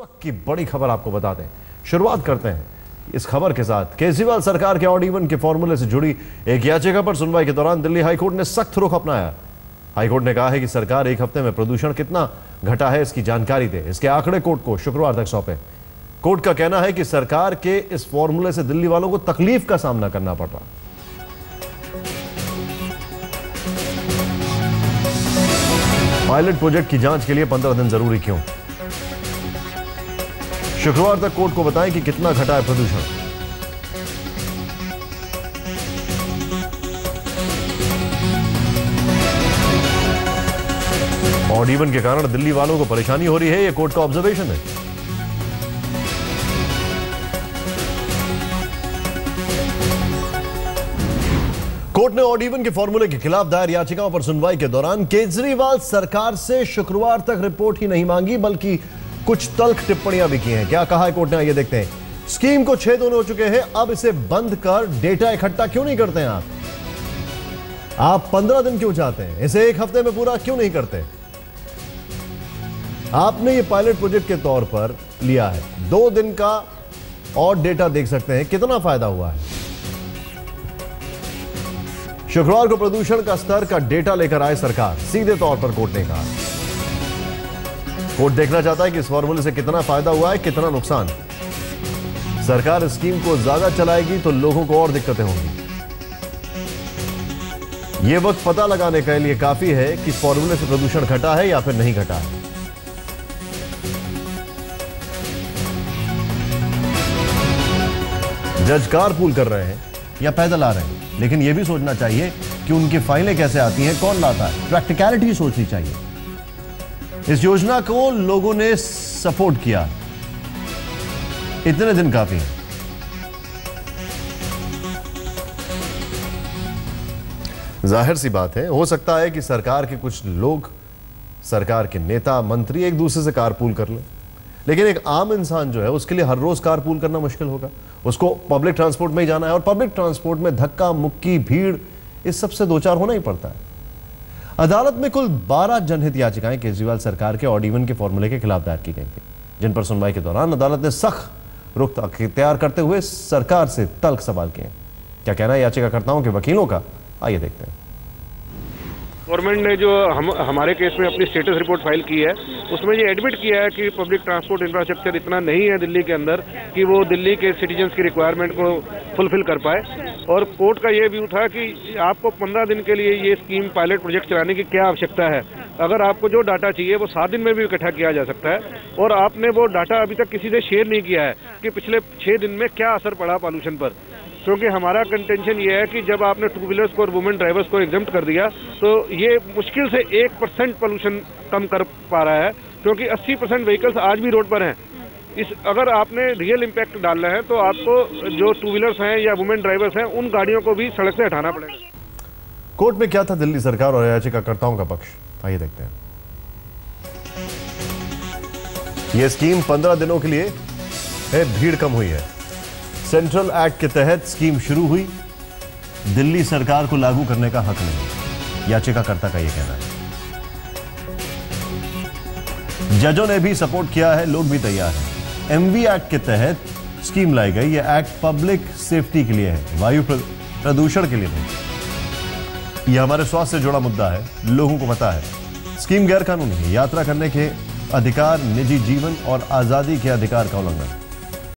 वक्त की बड़ी खबर आपको बता दें। शुरुआत करते हैं इस खबर के साथ। केजरीवाल सरकार के ऑड इवन के फॉर्मूले से जुड़ी एक याचिका पर सुनवाई के दौरान दिल्ली हाई कोर्ट ने सख्त रुख अपनाया। हाई कोर्ट ने कहा है कि सरकार एक हफ्ते में प्रदूषण कितना घटा है इसकी जानकारी दे। इसके आंकड़े कोर्ट को शुक्रवार तक सौंपे। कोर्ट का कहना है कि सरकार के इस फॉर्मूले से दिल्ली वालों को तकलीफ का सामना करना पड़ रहा है। पायलट प्रोजेक्ट की जांच के लिए 15 दिन जरूरी क्यों? शुक्रवार तक कोर्ट को बताएं कि कितना घटा है प्रदूषण। ऑड इवन के कारण दिल्ली वालों को परेशानी हो रही है, यह कोर्ट का ऑब्जर्वेशन है। कोर्ट ने ऑड इवन के फॉर्मूले के खिलाफ दायर याचिकाओं पर सुनवाई के दौरान केजरीवाल सरकार से शुक्रवार तक रिपोर्ट ही नहीं मांगी बल्कि कुछ तल्ख टिप्पणियां भी की हैं। क्या कहा है कोर्ट ने, आइए देखते हैं। स्कीम को 6 दिन हो चुके हैं, अब इसे बंद कर डेटा इकट्ठा क्यों नहीं करते हैं आप 15 दिन क्यों चाहते हैं? इसे एक हफ्ते में पूरा क्यों नहीं करते? आपने ये पायलट प्रोजेक्ट के तौर पर लिया है, 2 दिन का और डेटा देख सकते हैं कितना फायदा हुआ है। शुक्रवार को प्रदूषण का स्तर का डेटा लेकर आए सरकार, सीधे तौर पर कोर्ट ने कहा। कोर्ट देखना चाहता है कि इस फॉर्मूले से कितना फायदा हुआ है, कितना नुकसान। सरकार स्कीम को ज्यादा चलाएगी तो लोगों को और दिक्कतें होंगी। यह वक्त पता लगाने के लिए काफी है कि फॉर्मूले से प्रदूषण घटा है या फिर नहीं घटा है। जज कार पूल कर रहे हैं या पैदल आ रहे हैं, लेकिन यह भी सोचना चाहिए कि उनकी फाइलें कैसे आती हैं, कौन लाता है। प्रैक्टिकलिटी सोचनी चाहिए। इस योजना को लोगों ने सपोर्ट किया, इतने दिन काफी है। जाहिर सी बात है, हो सकता है कि सरकार के कुछ लोग, सरकार के नेता मंत्री एक दूसरे से कारपूल कर ले, लेकिन एक आम इंसान जो है उसके लिए हर रोज कारपूल करना मुश्किल होगा। उसको पब्लिक ट्रांसपोर्ट में ही जाना है और पब्लिक ट्रांसपोर्ट में धक्का मुक्की, भीड़, इस सबसे दो चार होना ही पड़ता है। अदालत में कुल 12 जनहित याचिकाएं केजरीवाल सरकार के ऑड इवन के फॉर्मूले के खिलाफ दायर की गई थी, जिन पर सुनवाई के दौरान अदालत ने सख्त रुख अख्तियार करते हुए सरकार से तल्ख सवाल किए। क्या कहना है याचिकाकर्ताओं के वकीलों का, आइए देखते हैं। गवर्नमेंट ने जो हमारे केस में अपनी स्टेटस रिपोर्ट फाइल की है, उसमें ये एडमिट किया है कि पब्लिक ट्रांसपोर्ट इंफ्रास्ट्रक्चर इतना नहीं है दिल्ली के अंदर कि वो दिल्ली के सिटीजन्स की रिक्वायरमेंट को फुलफिल कर पाए। और कोर्ट का ये व्यू था कि आपको 15 दिन के लिए ये स्कीम पायलट प्रोजेक्ट चलाने की क्या आवश्यकता है। अगर आपको जो डाटा चाहिए वो 7 दिन में भी इकट्ठा किया जा सकता है, और आपने वो डाटा अभी तक किसी से शेयर नहीं किया है कि पिछले 6 दिन में क्या असर पड़ा पॉल्यूशन पर। क्योंकि हमारा कंटेंशन ये है कि जब आपने टू व्हीलर्स को और वुमेन ड्राइवर्स को एग्जम्प्ट कर दिया तो ये मुश्किल से 1% पोल्यूशन कम कर पा रहा है, क्योंकि 80% व्हीकल्स आज भी रोड पर हैं। इस अगर आपने रियल इम्पैक्ट डालना है तो आपको जो टू व्हीलर्स हैं या वुमेन ड्राइवर्स हैं उन गाड़ियों को भी सड़क से हटाना पड़ेगा। कोर्ट में क्या था दिल्ली सरकार और याचिकाकर्ताओं का पक्ष, आइए देखते हैं। ये स्कीम 15 दिनों के लिए है, भीड़ कम हुई है। सेंट्रल एक्ट के तहत स्कीम शुरू हुई, दिल्ली सरकार को लागू करने का हक नहीं, याचिकाकर्ता का यह कहना है। जजों ने भी सपोर्ट किया है, लोग भी तैयार हैं। एमवी एक्ट के तहत स्कीम लाई गई। यह एक्ट पब्लिक सेफ्टी के लिए है, वायु प्रदूषण के लिए नहीं। यह हमारे स्वास्थ्य से जुड़ा मुद्दा है, लोगों को पता है। स्कीम गैरकानूनी है, यात्रा करने के अधिकार, निजी जीवन और आजादी के अधिकार का उल्लंघन।